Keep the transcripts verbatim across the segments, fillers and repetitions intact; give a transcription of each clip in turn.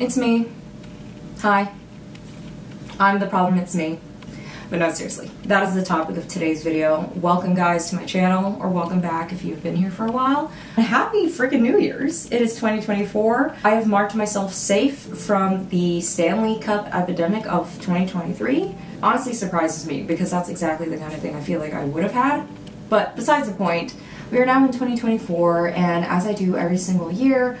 It's me. Hi. I'm the problem, it's me. But no, seriously, that is the topic of today's video. Welcome guys to my channel, or welcome back if you've been here for a while. Happy freaking New Year's. It is twenty twenty-four. I have marked myself safe from the Stanley Cup epidemic of twenty twenty-three. Honestly surprises me, because that's exactly the kind of thing I feel like I would have had. But besides the point, we are now in twenty twenty-four, and as I do every single year,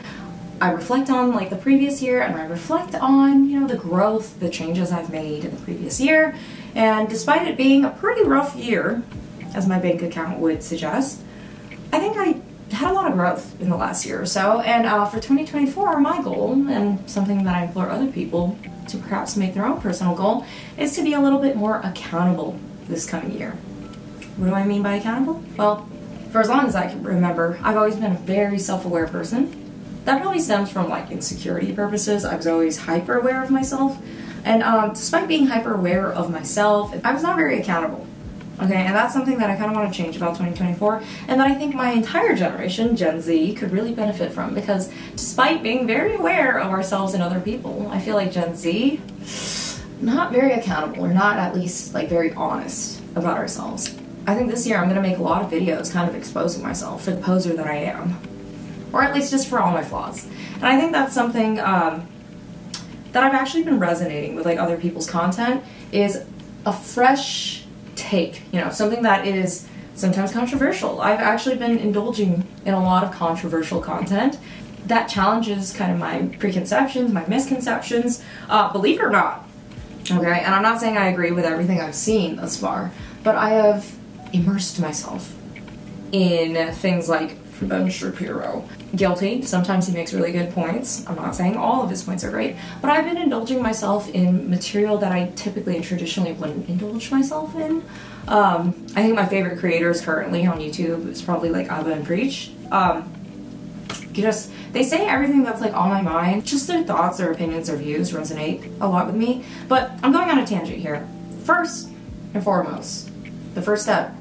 I reflect on like the previous year, and I reflect on, you know, the growth, the changes I've made in the previous year. And despite it being a pretty rough year, as my bank account would suggest, I think I had a lot of growth in the last year or so. And uh, for twenty twenty-four, my goal, and something that I implore other people to perhaps make their own personal goal, is to be a little bit more accountable this coming year. What do I mean by accountable? Well, for as long as I can remember, I've always been a very self-aware person. That probably stems from like insecurity purposes. I was always hyper aware of myself. And um, despite being hyper aware of myself, I was not very accountable. Okay, and that's something that I kind of want to change about twenty twenty-four, and that I think my entire generation, Gen Z, could really benefit from, because despite being very aware of ourselves and other people, I feel like Gen Z, not very accountable, or not at least like very honest about ourselves. I think this year I'm going to make a lot of videos kind of exposing myself for the poser that I am. Or at least just for all my flaws. And I think that's something um, that I've actually been resonating with, like other people's content, is a fresh take, you know, something that is sometimes controversial. I've actually been indulging in a lot of controversial content that challenges kind of my preconceptions, my misconceptions, uh, believe it or not, okay? And I'm not saying I agree with everything I've seen thus far, but I have immersed myself in things like Ben Shapiro. Guilty. Sometimes he makes really good points. I'm not saying all of his points are great, but I've been indulging myself in material that I typically and traditionally wouldn't indulge myself in. Um, I think my favorite creators currently on YouTube is probably like Abba and Preach. Um, you just, they say everything that's like on my mind. Just their thoughts, their opinions, their views resonate a lot with me. But I'm going on a tangent here. First and foremost, the first step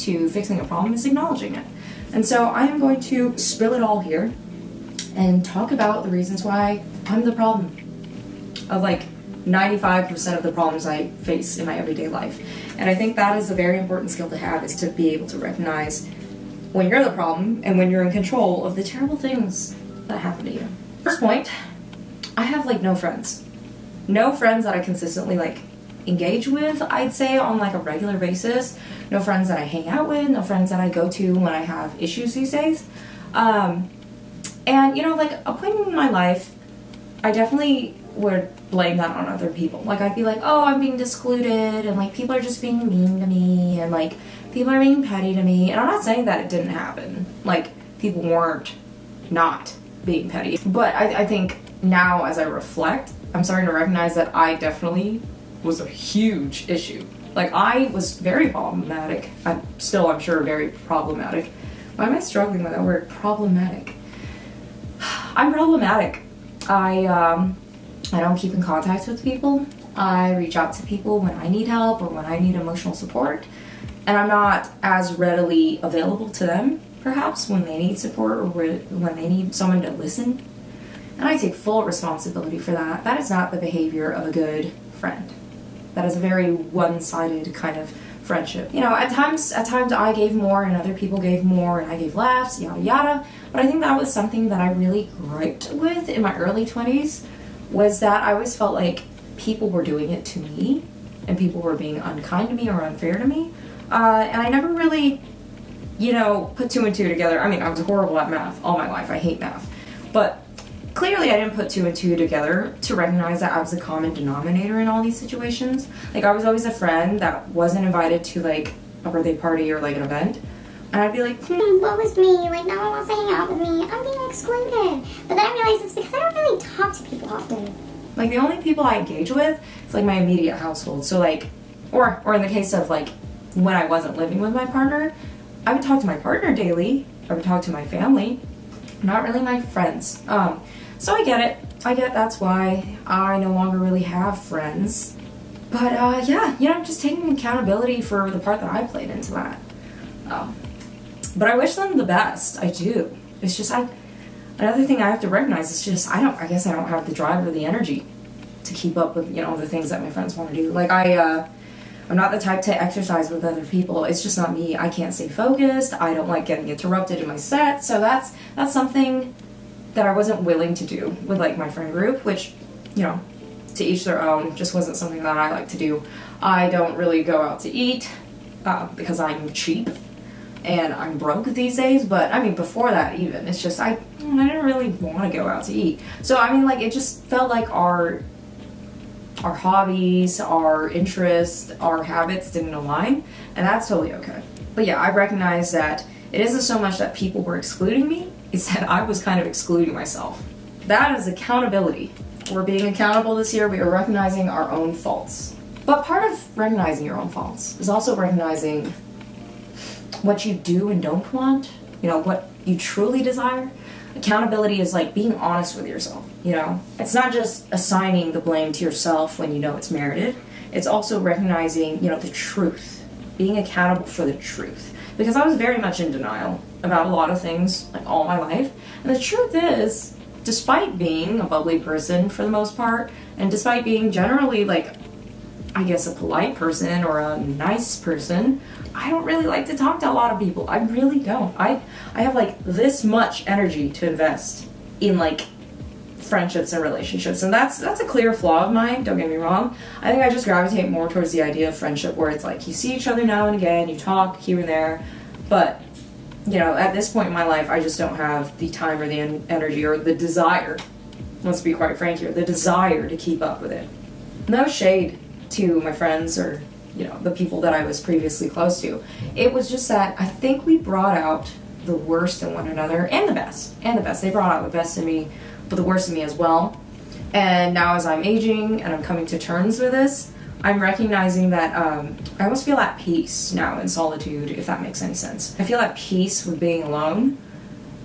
to fixing a problem is acknowledging it. And so I am going to spill it all here and talk about the reasons why I'm the problem of like ninety-five percent of the problems I face in my everyday life. And I think that is a very important skill to have, is to be able to recognize when you're the problem and when you're in control of the terrible things that happen to you. First point, I have like no friends. No friends that I consistently like engage with, I'd say, on like a regular basis. No friends that I hang out with, no friends that I go to when I have issues these days. Um, and you know, like a point in my life, I definitely would blame that on other people. Like I'd be like, oh, I'm being discluded, and like people are just being mean to me, and like people are being petty to me. And I'm not saying that it didn't happen. Like people weren't not being petty. But I, I think now as I reflect, I'm starting to recognize that I definitely was a huge issue. Like I was very problematic. I'm still, I'm sure, very problematic. Why am I struggling with that word, problematic? I'm problematic. I um, I don't keep in contact with people. I reach out to people when I need help or when I need emotional support, and I'm not as readily available to them, perhaps, when they need support or when they need someone to listen. And I take full responsibility for that. That is not the behavior of a good friend. That is a very one-sided kind of friendship. You know, at times, at times I gave more and other people gave more and I gave laughs, yada yada. But I think that was something that I really griped with in my early twenties, was that I always felt like people were doing it to me and people were being unkind to me or unfair to me. Uh, and I never really, you know, put two and two together. I mean, I was horrible at math all my life. I hate math. But clearly I didn't put two and two together to recognize that I was a common denominator in all these situations. Like I was always a friend that wasn't invited to like a birthday party or like an event. And I'd be like, hmm, what was me? Like no one wants to hang out with me. I'm being excluded. But then I realized it's because I don't really talk to people often. Like the only people I engage with is like my immediate household. So like, or, or in the case of like when I wasn't living with my partner, I would talk to my partner daily. I would talk to my family, not really my friends. Um, So I get it. I get that's why I no longer really have friends. But uh, yeah, you know, just taking accountability for the part that I played into that. Um, but I wish them the best. I do. It's just I, Another thing I have to recognize is just, I don't, I guess I don't have the drive or the energy to keep up with, you know, the things that my friends want to do. Like, I, uh, I'm not the type to exercise with other people. It's just not me. I can't stay focused. I don't like getting interrupted in my set. So that's, that's something that I wasn't willing to do with, like, my friend group, which, you know, to each their own, just wasn't something that I like to do. I don't really go out to eat uh, because I'm cheap and I'm broke these days, but I mean, before that even, it's just, I, I didn't really want to go out to eat. So, I mean, like, it just felt like our, our hobbies, our interests, our habits didn't align, and that's totally okay. But yeah, I recognize that it isn't so much that people were excluding me, it's that I was kind of excluding myself. That is accountability. We're being accountable this year. We are recognizing our own faults. But part of recognizing your own faults is also recognizing what you do and don't want, you know, what you truly desire. Accountability is like being honest with yourself, you know? It's not just assigning the blame to yourself when you know it's merited. It's also recognizing, you know, the truth, being accountable for the truth. Because I was very much in denial about a lot of things, like, all my life. And the truth is, despite being a bubbly person for the most part, and despite being generally, like, I guess, a polite person or a nice person, I don't really like to talk to a lot of people. I really don't. I, I have, like, this much energy to invest in, like, friendships and relationships, and that's that's a clear flaw of mine, don't get me wrong. I think I just gravitate more towards the idea of friendship where it's like you see each other now and again, you talk here and there, but, you know, at this point in my life, I just don't have the time or the en energy or the desire, let's be quite frank here, the desire to keep up with it. No shade to my friends or, you know, the people that I was previously close to. It was just that I think we brought out the worst in one another, and the best, and the best. They brought out the best in me, but the worst in me as well. And now as I'm aging and I'm coming to terms with this, I'm recognizing that um, I almost feel at peace now in solitude, if that makes any sense. I feel at peace with being alone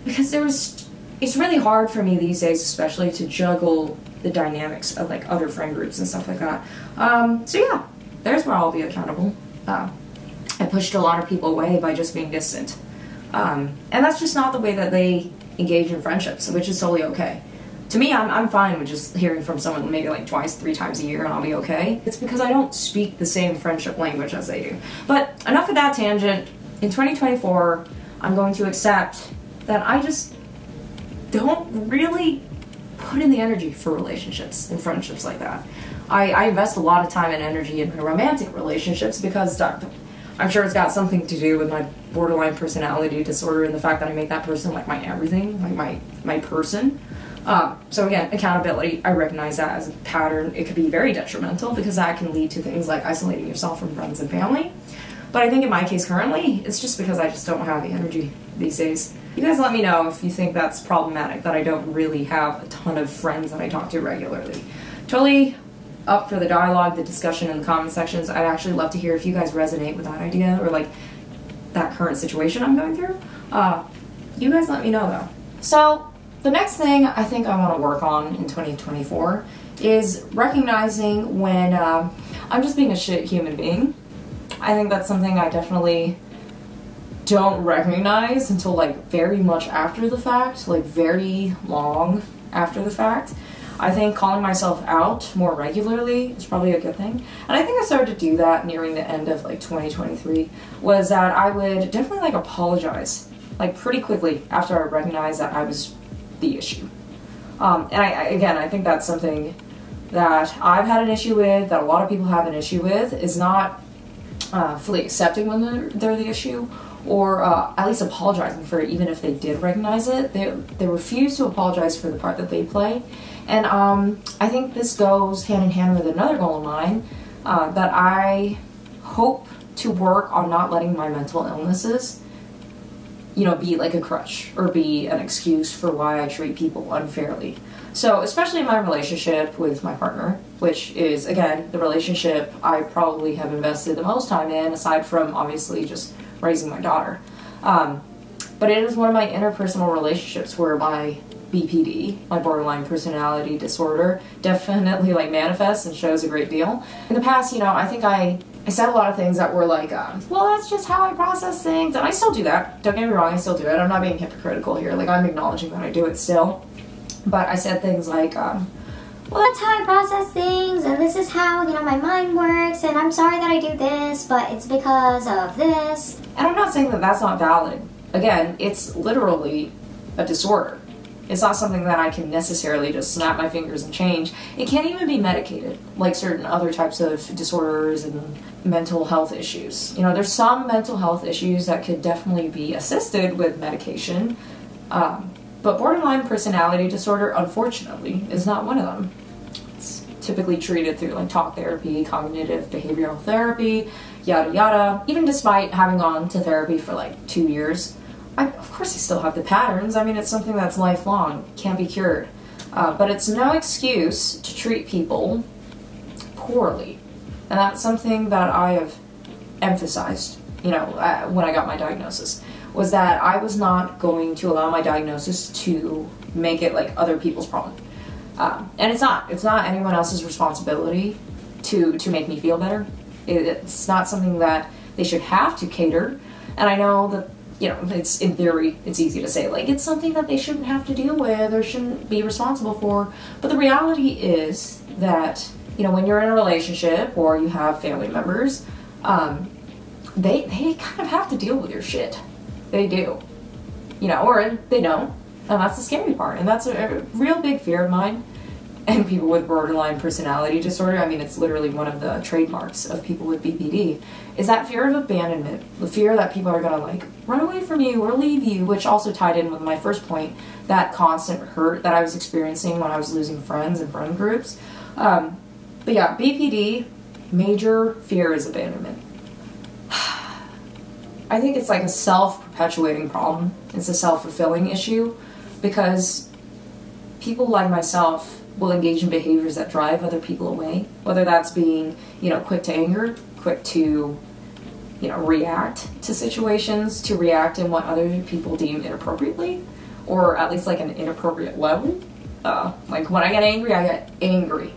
because there was, it's really hard for me these days, especially to juggle the dynamics of, like, other friend groups and stuff like that. Um, so yeah, there's where I'll be accountable. Uh, I pushed a lot of people away by just being distant. Um, and that's just not the way that they engage in friendships, which is totally okay. To me, I'm, I'm fine with just hearing from someone maybe like twice, three times a year and I'll be okay. It's because I don't speak the same friendship language as they do. But enough of that tangent. In twenty twenty-four, I'm going to accept that I just don't really put in the energy for relationships and friendships like that. I, I invest a lot of time and energy in my romantic relationships because I'm sure it's got something to do with my borderline personality disorder and the fact that I make that person like my everything, like my, my person. Uh, so again, accountability, I recognize that as a pattern. It could be very detrimental because that can lead to things like isolating yourself from friends and family. But I think in my case currently, it's just because I just don't have the energy these days. You guys let me know if you think that's problematic, that I don't really have a ton of friends that I talk to regularly. Totally up for the dialogue, the discussion in the comment sections. I'd actually love to hear if you guys resonate with that idea or like that current situation I'm going through. Uh, you guys let me know though. So, the next thing I think I want to work on in twenty twenty-four is recognizing when um, I'm just being a shit human being. I think that's something I definitely don't recognize until like very much after the fact, like very long after the fact. I think calling myself out more regularly is probably a good thing. And I think I started to do that nearing the end of like twenty twenty-three, was that I would definitely like apologize like pretty quickly after I recognized that I was the issue. Um, and I, I, again, I think that's something that I've had an issue with, that a lot of people have an issue with, is not uh, fully accepting when they're, they're the issue, or uh, at least apologizing for it even if they did recognize it. They, they refuse to apologize for the part that they play. And um, I think this goes hand in hand with another goal of mine, uh, that I hope to work on not letting my mental illnesses, you know, be like a crutch or be an excuse for why I treat people unfairly. So, especially in my relationship with my partner, which is, again, the relationship I probably have invested the most time in, aside from obviously just raising my daughter. Um, but it is one of my interpersonal relationships where my B P D, my borderline personality disorder, definitely like manifests and shows a great deal. In the past, you know, I think I I said a lot of things that were like, um, well, that's just how I process things, and I still do that. Don't get me wrong, I still do it. I'm not being hypocritical here. Like, I'm acknowledging that I do it still. But I said things like, um, well, that's how I process things, and this is how, you know, my mind works, and I'm sorry that I do this, but it's because of this. And I'm not saying that that's not valid. Again, it's literally a disorder. It's not something that I can necessarily just snap my fingers and change. It can't even be medicated, like certain other types of disorders and mental health issues. You know, there's some mental health issues that could definitely be assisted with medication, um, but borderline personality disorder, unfortunately, is not one of them. It's typically treated through like talk therapy, cognitive behavioral therapy, yada yada. Even despite having gone to therapy for like two years, I, of course I still have the patterns. I mean, it's something that's lifelong, can't be cured. Uh, but it's no excuse to treat people poorly. And that's something that I have emphasized, you know, uh, when I got my diagnosis, was that I was not going to allow my diagnosis to make it like other people's problem. Uh, and it's not. It's not anyone else's responsibility to, to make me feel better. It, it's not something that they should have to cater. And I know that, you know, it's in theory, it's easy to say, like, it's something that they shouldn't have to deal with or shouldn't be responsible for. But the reality is that, you know, when you're in a relationship or you have family members, um, they, they kind of have to deal with your shit. They do. You know, or they don't. And that's the scary part. And that's a, a real big fear of mine. And people with borderline personality disorder, I mean, it's literally one of the trademarks of people with B P D, is that fear of abandonment, the fear that people are gonna like run away from you or leave you, which also tied in with my first point, that constant hurt that I was experiencing when I was losing friends and friend groups. Um, but yeah, B P D, major fear is abandonment. I think it's like a self-perpetuating problem. It's a self-fulfilling issue because people like myself will engage in behaviors that drive other people away, whether that's being, you know, quick to anger, quick to, you know, react to situations, to react in what other people deem inappropriately, or at least like an inappropriate level. Uh, like when I get angry, I get angry,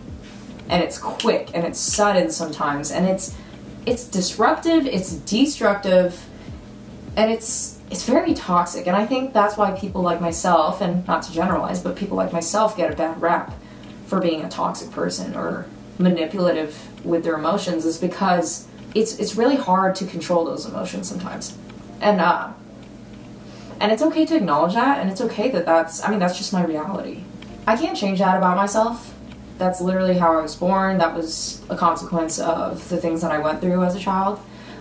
and it's quick and it's sudden sometimes, and it's it's disruptive, it's destructive, and it's it's very toxic. And I think that's why people like myself, and not to generalize, but people like myself get a bad rap for being a toxic person or manipulative with their emotions, is because it's it's really hard to control those emotions sometimes, and uh, and it's okay to acknowledge that, and it's okay that that's I mean that's just my reality. I can't change that about myself. That's literally how I was born. That was a consequence of the things that I went through as a child.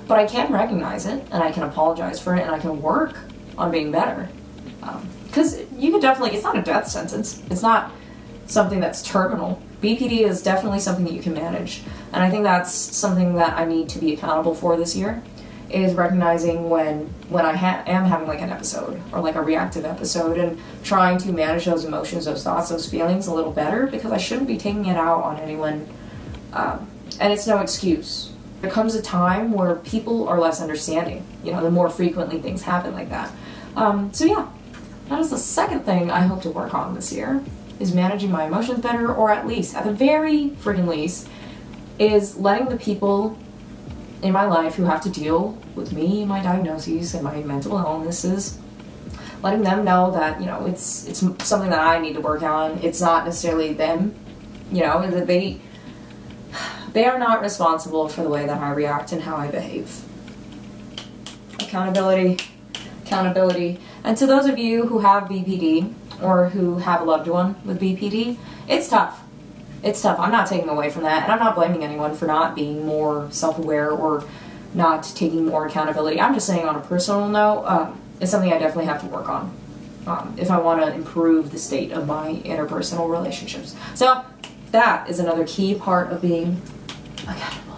But I can recognize it, and I can apologize for it, and I can work on being better. Um, because you can definitely, it's not a death sentence. It's not something that's terminal. B P D is definitely something that you can manage, and I think that's something that I need to be accountable for this year, is recognizing when when I ha am having like an episode or like a reactive episode, and trying to manage those emotions, those thoughts, those feelings a little better, because I shouldn't be taking it out on anyone, um, and it's no excuse. There comes a time where people are less understanding, you know, the more frequently things happen like that. Um, so yeah, that is the second thing I hope to work on this year, is managing my emotions better, or at least, at the very freaking least, is letting the people in my life who have to deal with me, my diagnoses, and my mental illnesses, letting them know that, you know, it's it's something that I need to work on. It's not necessarily them, you know, that they they are not responsible for the way that I react and how I behave. Accountability, accountability. And to those of you who have B P D, or who have a loved one with B P D, it's tough. It's tough. I'm not taking away from that, and I'm not blaming anyone for not being more self-aware or not taking more accountability. I'm just saying, on a personal note, um, it's something I definitely have to work on um, if I want to improve the state of my interpersonal relationships. So that is another key part of being accountable.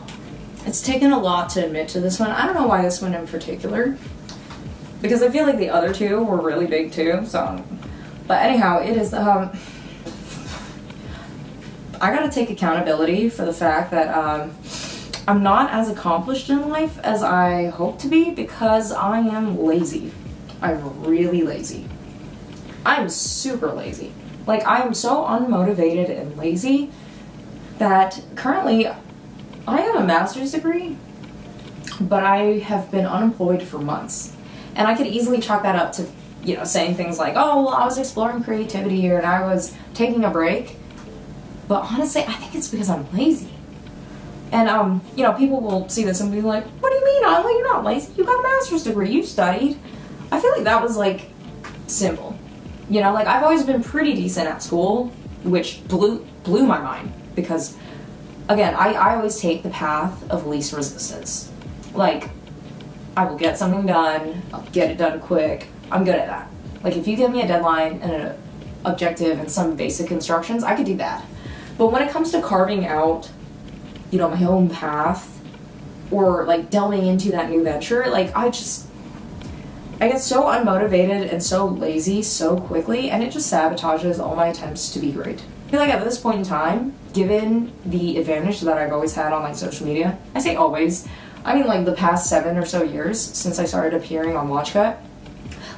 It's taken a lot to admit to this one. I don't know why this one in particular, because I feel like the other two were really big too, so. But anyhow, it is, um, I gotta take accountability for the fact that um, I'm not as accomplished in life as I hope to be, because I am lazy. I'm really lazy. I'm super lazy. Like, I am so unmotivated and lazy that currently I have a master's degree but I have been unemployed for months. And I could easily chalk that up to, you know, saying things like, oh, well, I was exploring creativity here and I was taking a break. But honestly, I think it's because I'm lazy. And, um, you know, people will see this and be like, what do you mean, Ilah? You're not lazy. You got a master's degree. You studied. I feel like that was, like, simple. You know, like, I've always been pretty decent at school, which blew, blew my mind. Because, again, I, I always take the path of least resistance. Like, I will get something done, I'll get it done quick, I'm good at that. Like, if you give me a deadline and an objective and some basic instructions, I could do that. But when it comes to carving out, you know, my own path, or like delving into that new venture, like I just, I get so unmotivated and so lazy so quickly, and it just sabotages all my attempts to be great. I feel like at this point in time, given the advantage that I've always had on like social media, I say always, I mean like the past seven or so years since I started appearing on Watch Cut,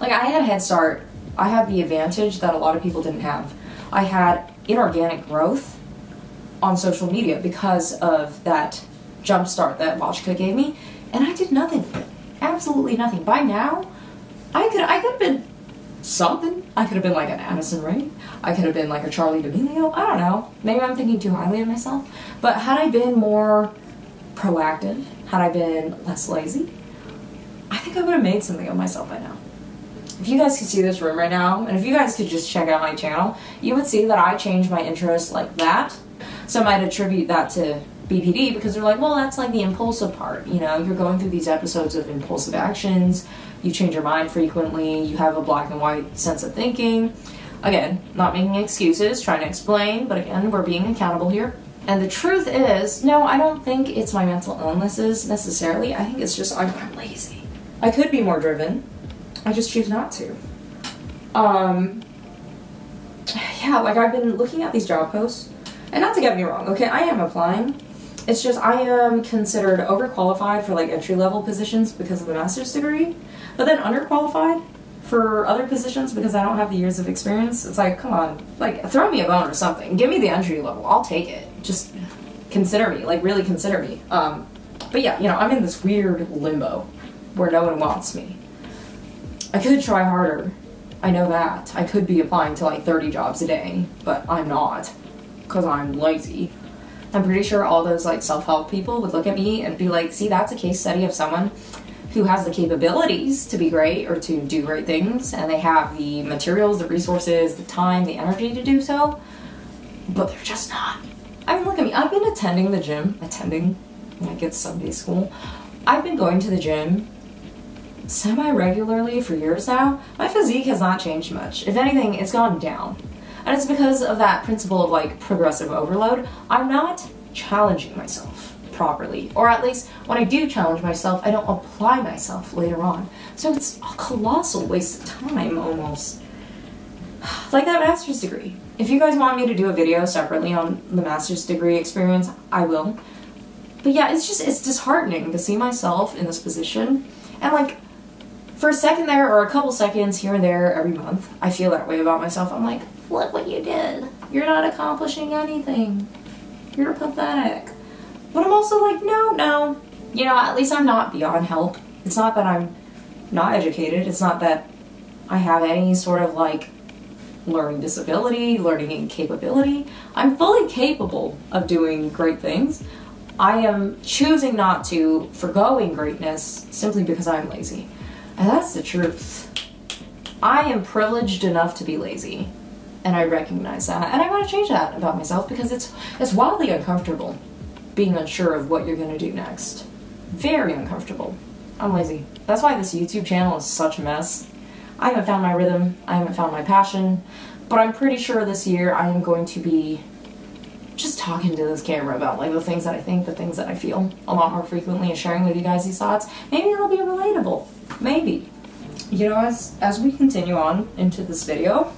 like I had a head start. I had the advantage that a lot of people didn't have. I had inorganic growth on social media because of that jump start that Watch Cut gave me, and I did nothing, absolutely nothing. By now, I could I could have been something. I could have been like an Addison Rae. I could have been like a Charli D'Amelio. I don't know. Maybe I'm thinking too highly of myself. But had I been more proactive, had I been less lazy, I think I would have made something of myself by now. If you guys could see this room right now, and if you guys could just check out my channel, you would see that I changed my interests like that. Some might attribute that to B P D because they're like, well, that's like the impulsive part, you know? You're going through these episodes of impulsive actions, you change your mind frequently, you have a black and white sense of thinking. Again, not making excuses, trying to explain, but again, we're being accountable here. And the truth is, no, I don't think it's my mental illnesses necessarily. I think it's just I'm, I'm lazy. I could be more driven. I just choose not to. Um, yeah, like I've been looking at these job posts, and not to get me wrong, okay, I am applying. It's just I am considered overqualified for like entry-level positions because of the master's degree, but then underqualified for other positions because I don't have the years of experience. It's like, come on, like throw me a bone or something. Give me the entry level, I'll take it. Just consider me, like really consider me. Um, but yeah, you know, I'm in this weird limbo where no one wants me. I could try harder, I know that. I could be applying to like thirty jobs a day, but I'm not, because I'm lazy. I'm pretty sure all those like self-help people would look at me and be like, see, that's a case study of someone who has the capabilities to be great or to do great things, and they have the materials, the resources, the time, the energy to do so, but they're just not. I mean, look at me, I've been attending the gym, attending, like it's Sunday school. I've been going to the gym semi-regularly for years now. My physique has not changed much. If anything, it's gone down. And it's because of that principle of like progressive overload. I'm not challenging myself properly. Or at least when I do challenge myself, I don't apply myself later on. So it's a colossal waste of time almost. Like that master's degree. If you guys want me to do a video separately on the master's degree experience, I will. But yeah, it's just, it's disheartening to see myself in this position. And like, for a second there, or a couple seconds here and there every month, I feel that way about myself. I'm like, look what you did. You're not accomplishing anything. You're pathetic. But I'm also like, no, no. You know, at least I'm not beyond help. It's not that I'm not educated. It's not that I have any sort of like learning disability, learning incapability. I'm fully capable of doing great things. I am choosing not to, forgoing greatness simply because I'm lazy. And that's the truth. I am privileged enough to be lazy, and I recognize that, and I want to change that about myself because it's it's wildly uncomfortable being unsure of what you're gonna do next. Very uncomfortable. I'm lazy. That's why this YouTube channel is such a mess. I haven't found my rhythm, I haven't found my passion, but I'm pretty sure this year I am going to be just talking to this camera about like the things that I think, the things that I feel a lot more frequently, and sharing with you guys these thoughts. Maybe it'll be relatable. Maybe. You know, as, as we continue on into this video,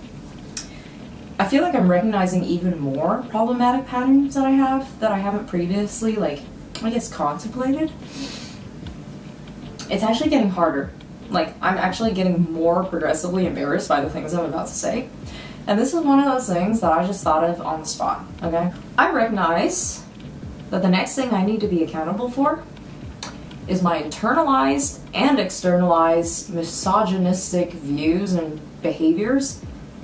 I feel like I'm recognizing even more problematic patterns that I have that I haven't previously, like, I guess contemplated. It's actually getting harder. Like, I'm actually getting more progressively embarrassed by the things I'm about to say. And this is one of those things that I just thought of on the spot, okay? I recognize that the next thing I need to be accountable for is my internalized and externalized misogynistic views and behaviors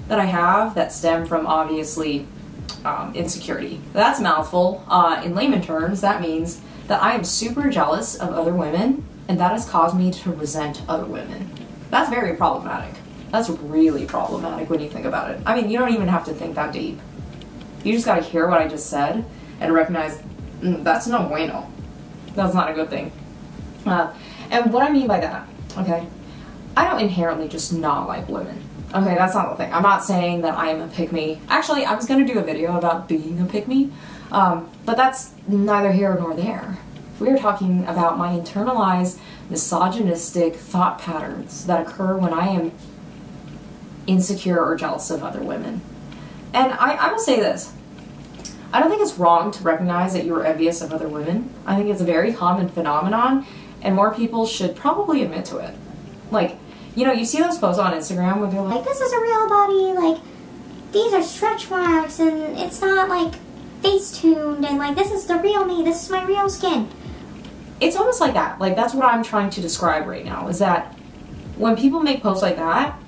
that I have that stem from, obviously, um, insecurity. That's a mouthful. Uh, in layman terms, that means that I am super jealous of other women, and that has caused me to resent other women. That's very problematic. That's really problematic when you think about it. I mean, you don't even have to think that deep. You just gotta hear what I just said and recognize, mm, that's no bueno. That's not a good thing. Uh, and what I mean by that, okay, I don't inherently just not like women. Okay, that's not the thing. I'm not saying that I am a pick-me. Actually, I was gonna do a video about being a pick-me, um, but that's neither here nor there. We are talking about my internalized misogynistic thought patterns that occur when I am insecure or jealous of other women. And I, I will say this, I don't think it's wrong to recognize that you're envious of other women. I think it's a very common phenomenon, and more people should probably admit to it. Like, you know, you see those posts on Instagram where they're like, like, this is a real body, like, these are stretch marks, and it's not, like, face-tuned, and, like, this is the real me, this is my real skin. It's almost like that. Like, that's what I'm trying to describe right now, is that when people make posts like that,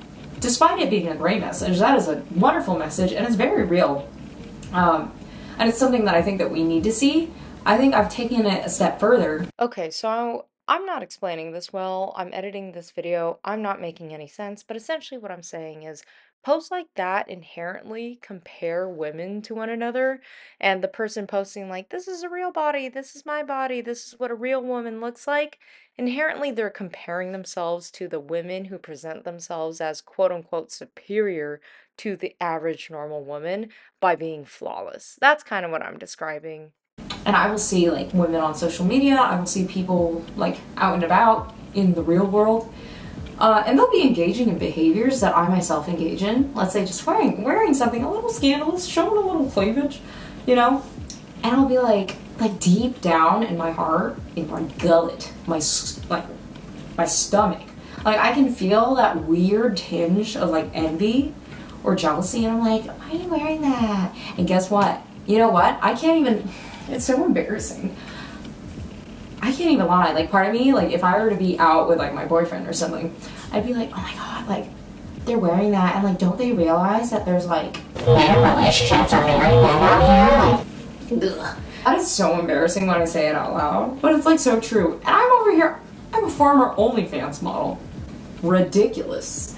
despite it being a great message, that is a wonderful message, and it's very real. Um, and it's something that I think that we need to see. I think I've taken it a step further. Okay, so I'm not explaining this well. I'm editing this video. I'm not making any sense, but essentially what I'm saying is posts like that inherently compare women to one another, and the person posting like, this is a real body, this is my body, this is what a real woman looks like, inherently they're comparing themselves to the women who present themselves as quote-unquote superior to the average normal woman by being flawless. That's kind of what I'm describing. And I will see, like, women on social media, I will see people, like, out and about in the real world, uh, and they'll be engaging in behaviors that I myself engage in. Let's say just wearing, wearing something a little scandalous, showing a little cleavage, you know? And I'll be like, like, deep down in my heart, in my gullet, my, like, my stomach. Like, I can feel that weird tinge of, like, envy or jealousy, and I'm like, why are you wearing that? And guess what? You know what? I can't even... It's so embarrassing. I can't even lie. Like, part of me, like, if I were to be out with, like, my boyfriend or something, I'd be like, oh my god, like, they're wearing that, and, like, don't they realize that there's, like, better relationships are being written out here? Like, ugh. That is so embarrassing when I say it out loud, but it's, like, so true. And I'm over here, I'm a former OnlyFans model. Ridiculous.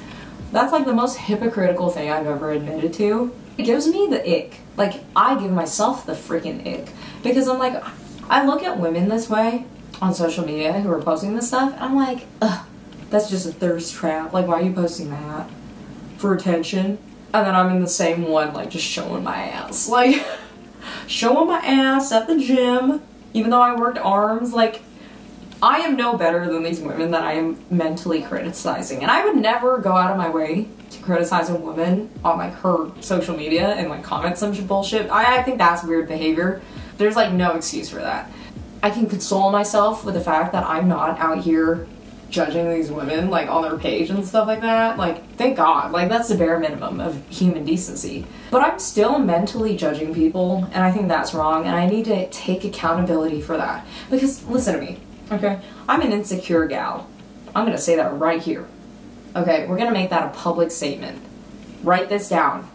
That's, like, the most hypocritical thing I've ever admitted to. It gives me the ick. Like, I give myself the freaking ick. Because I'm like, I look at women this way on social media who are posting this stuff, and I'm like, ugh, that's just a thirst trap. Like, why are you posting that? For attention? And then I'm in the same one, like, just showing my ass. Like, showing my ass at the gym, even though I worked arms. Like, I am no better than these women that I am mentally criticizing. And I would never go out of my way to criticize a woman on, like, her social media and, like, comment some bullshit. I, I think that's weird behavior. There's, like, no excuse for that. I can console myself with the fact that I'm not out here judging these women, like, on their page and stuff like that. Like, thank God. Like, that's the bare minimum of human decency. But I'm still mentally judging people, and I think that's wrong, and I need to take accountability for that. Because, listen to me, okay? I'm an insecure gal. I'm gonna say that right here. Okay, we're gonna make that a public statement. Write this down.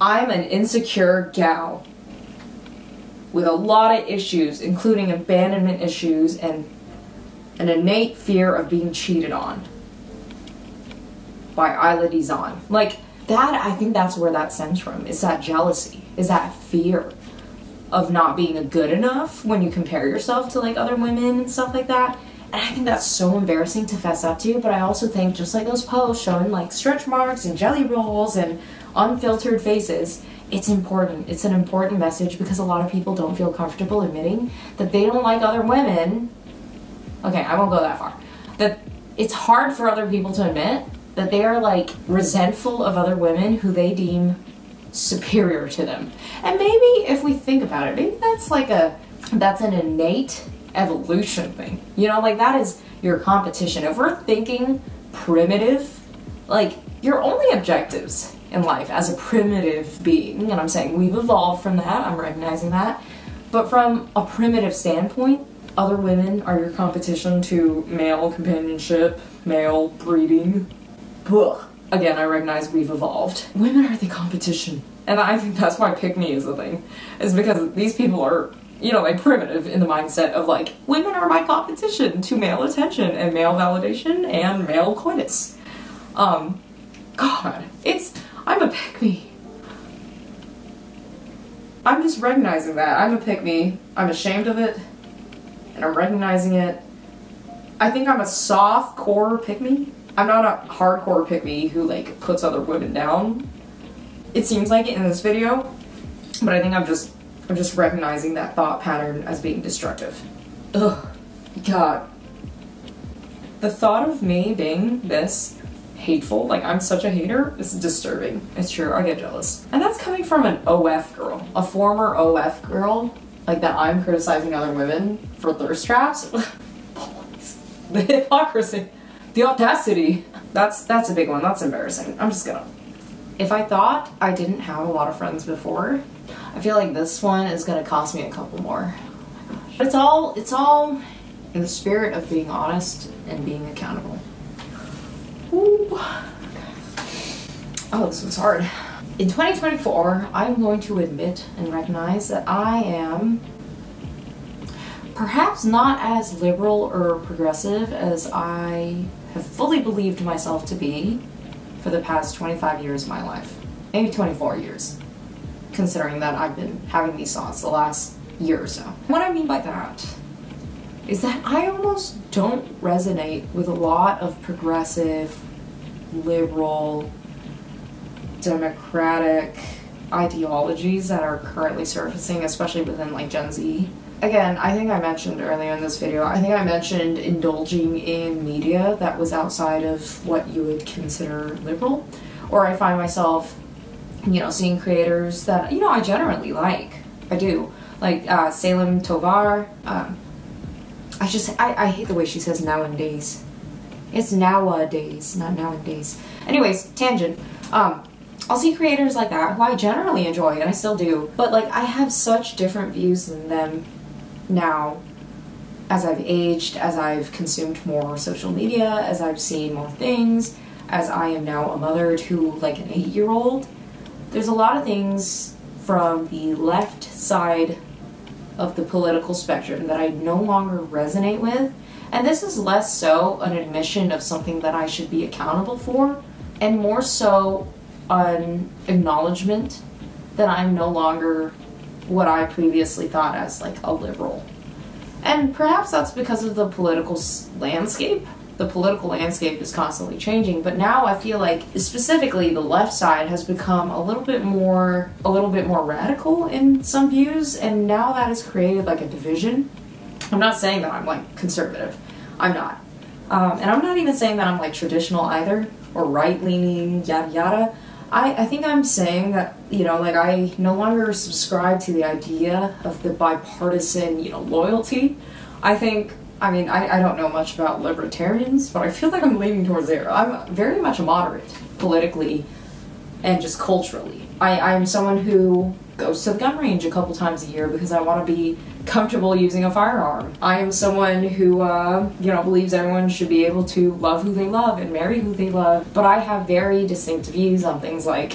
I'm an insecure gal with a lot of issues, including abandonment issues and an innate fear of being cheated on by Ilah Dizon. Like, that, I think that's where that stems from, is that jealousy, is that fear of not being good enough when you compare yourself to, like, other women and stuff like that. And I think that's so embarrassing to fess up to, but I also think, just like those posts showing, like, stretch marks and jelly rolls and unfiltered faces, it's important. It's an important message because a lot of people don't feel comfortable admitting that they don't like other women. Okay, I won't go that far. That it's hard for other people to admit that they are, like, resentful of other women who they deem superior to them. And maybe if we think about it, maybe that's like a, that's an innate evolution thing. You know, like, that is your competition. If we're thinking primitive, like, your only objectives in life as a primitive being, and I'm saying we've evolved from that, I'm recognizing that, but from a primitive standpoint, Other women are your competition to male companionship, male breeding. Ugh. Again, I recognize we've evolved. Women are the competition. And I think that's why pick me is the thing. Is because these people are, you know, like primitive in the mindset of like, women are my competition to male attention and male validation and male coitus. Um, God, it's, I'm a pick me. I'm just recognizing that. I'm a pick me. I'm ashamed of it. And I'm recognizing it. I think I'm a soft core pick me. I'm not a hardcore pick me who like puts other women down. It seems like it in this video, but I think I'm just I'm just recognizing that thought pattern as being destructive. Ugh, God. The thought of me being this hateful, like I'm such a hater, is disturbing. It's true, I get jealous. And that's coming from an O F girl, a former O F girl, like that I'm criticizing other women for thirst traps. The hypocrisy, the audacity. That's, that's a big one, that's embarrassing. I'm just gonna. If I thought I didn't have a lot of friends before, I feel like this one is gonna cost me a couple more. Oh my gosh. But it's all, it's all in the spirit of being honest and being accountable. Ooh. Oh, this one's hard. In twenty twenty-four, I'm going to admit and recognize that I am perhaps not as liberal or progressive as I have fully believed myself to be for the past twenty-five years of my life. Maybe twenty-four years, considering that I've been having these thoughts the last year or so. What I mean by that is that I almost don't resonate with a lot of progressive, liberal, democratic ideologies that are currently surfacing, especially within like Gen Z. Again, I think I mentioned earlier in this video, I think I mentioned indulging in media that was outside of what you would consider liberal, or I find myself, you know, seeing creators that, you know, I generally like. I do. Like uh, Salem Tovar. Um, I just, I, I hate the way she says nowadays. It's nowadays, not nowadays. Anyways, tangent. Um, I'll see creators like that who I generally enjoy, and I still do, but like I have such different views than them now, as I've aged, as I've consumed more social media, as I've seen more things, as I am now a mother to like an eight-year-old, there's a lot of things from the left side of the political spectrum that I no longer resonate with, and this is less so an admission of something that I should be accountable for, and more so an acknowledgement that I'm no longer what I previously thought as like a liberal. And perhaps that's because of the political landscape. The political landscape is constantly changing, but now I feel like specifically the left side has become a little bit more, a little bit more radical in some views, and now that has created like a division. I'm not saying that I'm like conservative. I'm not. Um, and I'm not even saying that I'm like traditional either, or right-leaning, yada yada. I, I think I'm saying that, you know, like I no longer subscribe to the idea of the bipartisan, you know, loyalty. I think, I mean, I, I don't know much about libertarians, but I feel like I'm leaning towards there. I'm very much a moderate, politically and just culturally. I, I'm someone who goes to the gun range a couple times a year because I want to be comfortable using a firearm. I am someone who, uh, you know, believes everyone should be able to love who they love and marry who they love, but I have very distinct views on things like,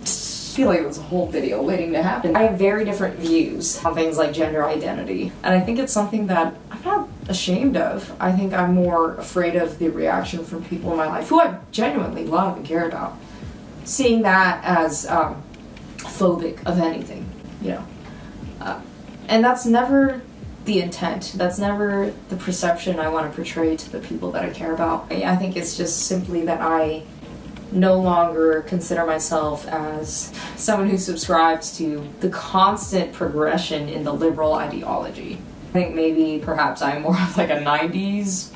I feel like it was a whole video waiting to happen. I have very different views on things like gender identity, and I think it's something that I'm not ashamed of. I think I'm more afraid of the reaction from people in my life who I genuinely love and care about, seeing that as, um, phobic of anything, you know, uh, and that's never the intent, that's never the perception I want to portray to the people that I care about. I think it's just simply that I no longer consider myself as someone who subscribes to the constant progression in the liberal ideology. I think maybe perhaps I'm more of like a nineties,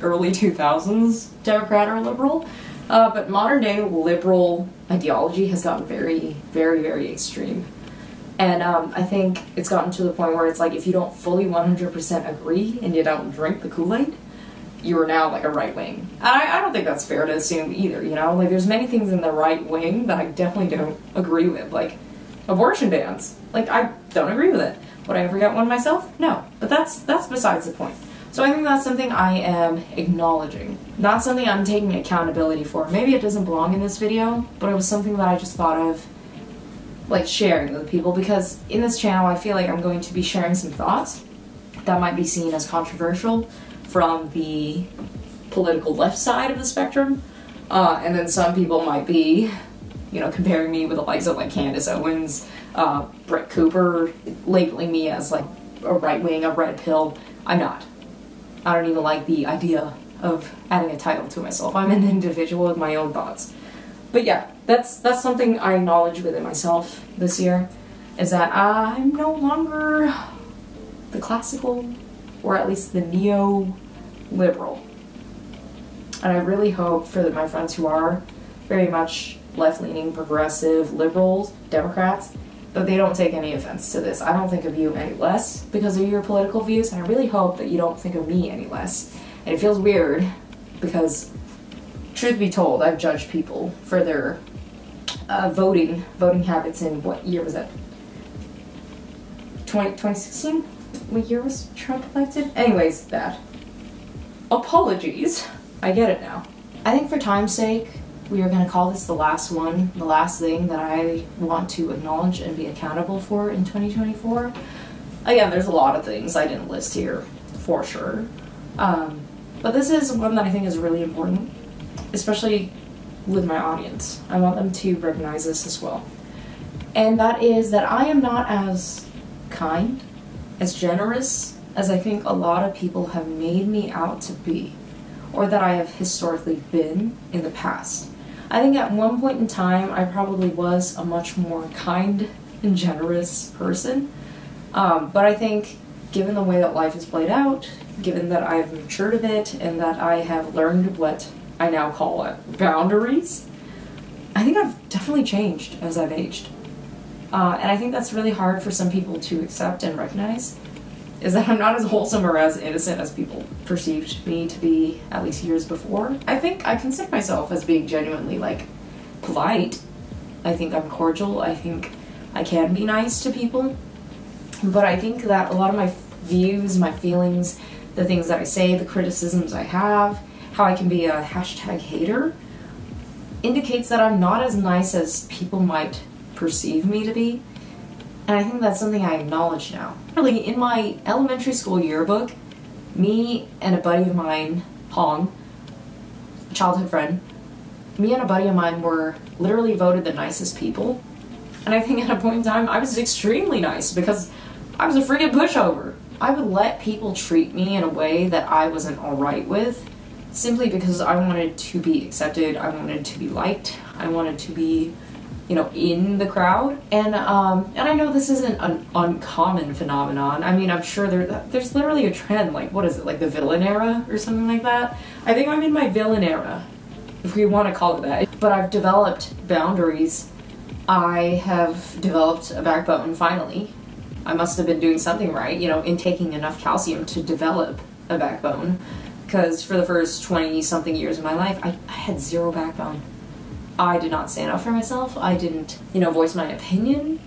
early two thousands Democrat or liberal. Uh, but modern day liberal ideology has gotten very, very, very extreme. And um, I think it's gotten to the point where it's like if you don't fully one hundred percent agree and you don't drink the Kool-Aid, you are now like a right wing. And I, I don't think that's fair to assume either, you know? Like there's many things in the right wing that I definitely don't agree with, like abortion bans. Like I don't agree with it. Would I ever get one myself? No. But that's that's besides the point. So I think that's something I am acknowledging, not something I'm taking accountability for. Maybe it doesn't belong in this video, but it was something that I just thought of, like, sharing with people, because in this channel I feel like I'm going to be sharing some thoughts that might be seen as controversial from the political left side of the spectrum, uh, and then some people might be, you know, comparing me with the likes of, like, Candace Owens, uh, Brett Cooper, labeling me as, like, a right-wing, a red pill. I'm not. I don't even like the idea of adding a title to myself. I'm an individual with my own thoughts. But yeah, that's that's something I acknowledge within myself this year, is that I'm no longer the classical, or at least the neo-liberal. And I really hope for my friends who are very much left-leaning, progressive, liberals, Democrats, that they don't take any offense to this. I don't think of you any less because of your political views, and I really hope that you don't think of me any less. And it feels weird because, truth be told, I've judged people for their uh, voting voting habits in, what year was that? twenty sixteen? What year was Trump elected? Anyways, that. Apologies. I get it now. I think for time's sake, we are going to call this the last one, the last thing that I want to acknowledge and be accountable for in twenty twenty-four. Again, there's a lot of things I didn't list here, for sure. Um, but this is one that I think is really important, especially with my audience. I want them to recognize this as well. And that is that I am not as kind, as generous, as I think a lot of people have made me out to be, or that I have historically been in the past. I think at one point in time, I probably was a much more kind and generous person, um, but I think given the way that life has played out, given that I've matured a bit and that I have learned what I now call it, boundaries, I think I've definitely changed as I've aged. Uh, and I think that's really hard for some people to accept and recognize, is that I'm not as wholesome or as innocent as people perceived me to be, at least years before. I think I consider myself as being genuinely, like, polite. I think I'm cordial. I think I can be nice to people. But I think that a lot of my views, my feelings, the things that I say, the criticisms I have, how I can be a hashtag hater, indicates that I'm not as nice as people might perceive me to be. And I think that's something I acknowledge now. Really, in my elementary school yearbook, me and a buddy of mine, Hong, a childhood friend, me and a buddy of mine were literally voted the nicest people. And I think at a point in time, I was extremely nice because I was a freaking pushover. I would let people treat me in a way that I wasn't alright with, simply because I wanted to be accepted, I wanted to be liked, I wanted to be, you know, in the crowd. And um, and I know this isn't an uncommon phenomenon. I mean, I'm sure there there's literally a trend, like, what is it, like the villain era or something like that? I think I'm in my villain era, if we want to call it that. But I've developed boundaries. I have developed a backbone, finally. I must have been doing something right, you know, in taking enough calcium to develop a backbone. Because for the first twenty-something years of my life, I, I had zero backbone. I did not stand up for myself, I didn't, you know, voice my opinion,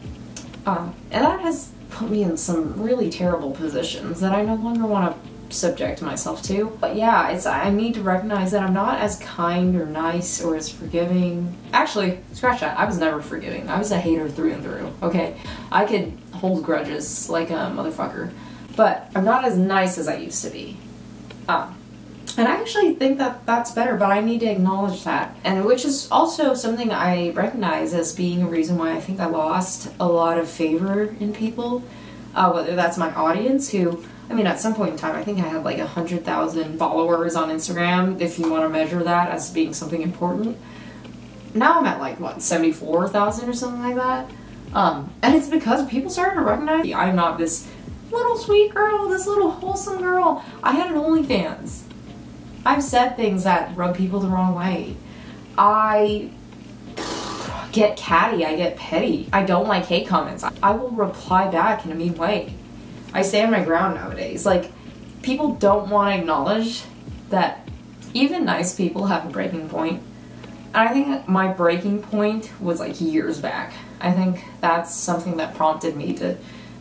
um, and that has put me in some really terrible positions that I no longer want to subject myself to. But yeah, it's, I need to recognize that I'm not as kind or nice or as forgiving. Actually, scratch that, I was never forgiving, I was a hater through and through, okay? I could hold grudges like a motherfucker, but I'm not as nice as I used to be. Um, And I actually think that that's better, but I need to acknowledge that, and which is also something I recognize as being a reason why I think I lost a lot of favor in people, uh, whether that's my audience, who, I mean, at some point in time, I think I had like one hundred thousand followers on Instagram, if you want to measure that as being something important. Now I'm at like, what, seventy-four thousand or something like that? Um, and it's because people started to recognize me. I'm not this little sweet girl, this little wholesome girl. I had an OnlyFans. I've said things that rub people the wrong way. I get catty, I get petty. I don't like hate comments. I will reply back in a mean way. I stand my ground nowadays. Like, people don't want to acknowledge that even nice people have a breaking point. And I think my breaking point was like years back. I think that's something that prompted me to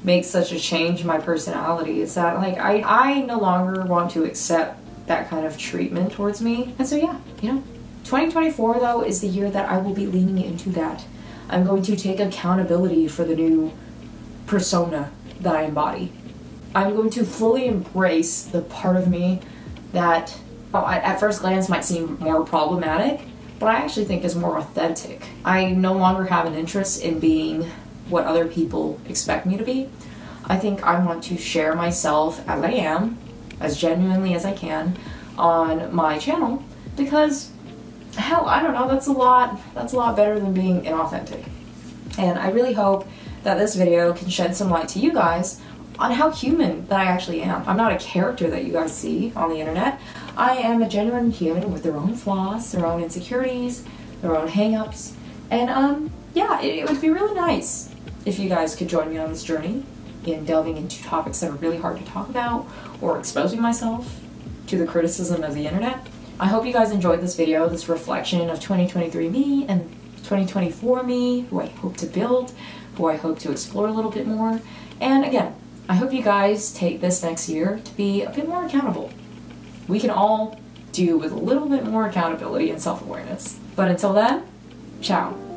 make such a change in my personality is that, like, I, I no longer want to accept that kind of treatment towards me. And so yeah, you know, twenty twenty-four though is the year that I will be leaning into that. I'm going to take accountability for the new persona that I embody. I'm going to fully embrace the part of me that well, at first glance might seem more problematic, but I actually think is more authentic. I no longer have an interest in being what other people expect me to be. I think I want to share myself as I am, as genuinely as I can, on my channel, because hell, I don't know, that's a lot, that's a lot better than being inauthentic. And I really hope that this video can shed some light to you guys on how human that I actually am. I'm not a character that you guys see on the internet. I am a genuine human with their own flaws, their own insecurities, their own hang-ups, and um, yeah, it, it would be really nice if you guys could join me on this journey in delving into topics that are really hard to talk about or exposing myself to the criticism of the internet. I hope you guys enjoyed this video, this reflection of twenty twenty-three me and twenty twenty-four me, who I hope to build, who I hope to explore a little bit more. And again, I hope you guys take this next year to be a bit more accountable. We can all do with a little bit more accountability and self-awareness. But until then, ciao.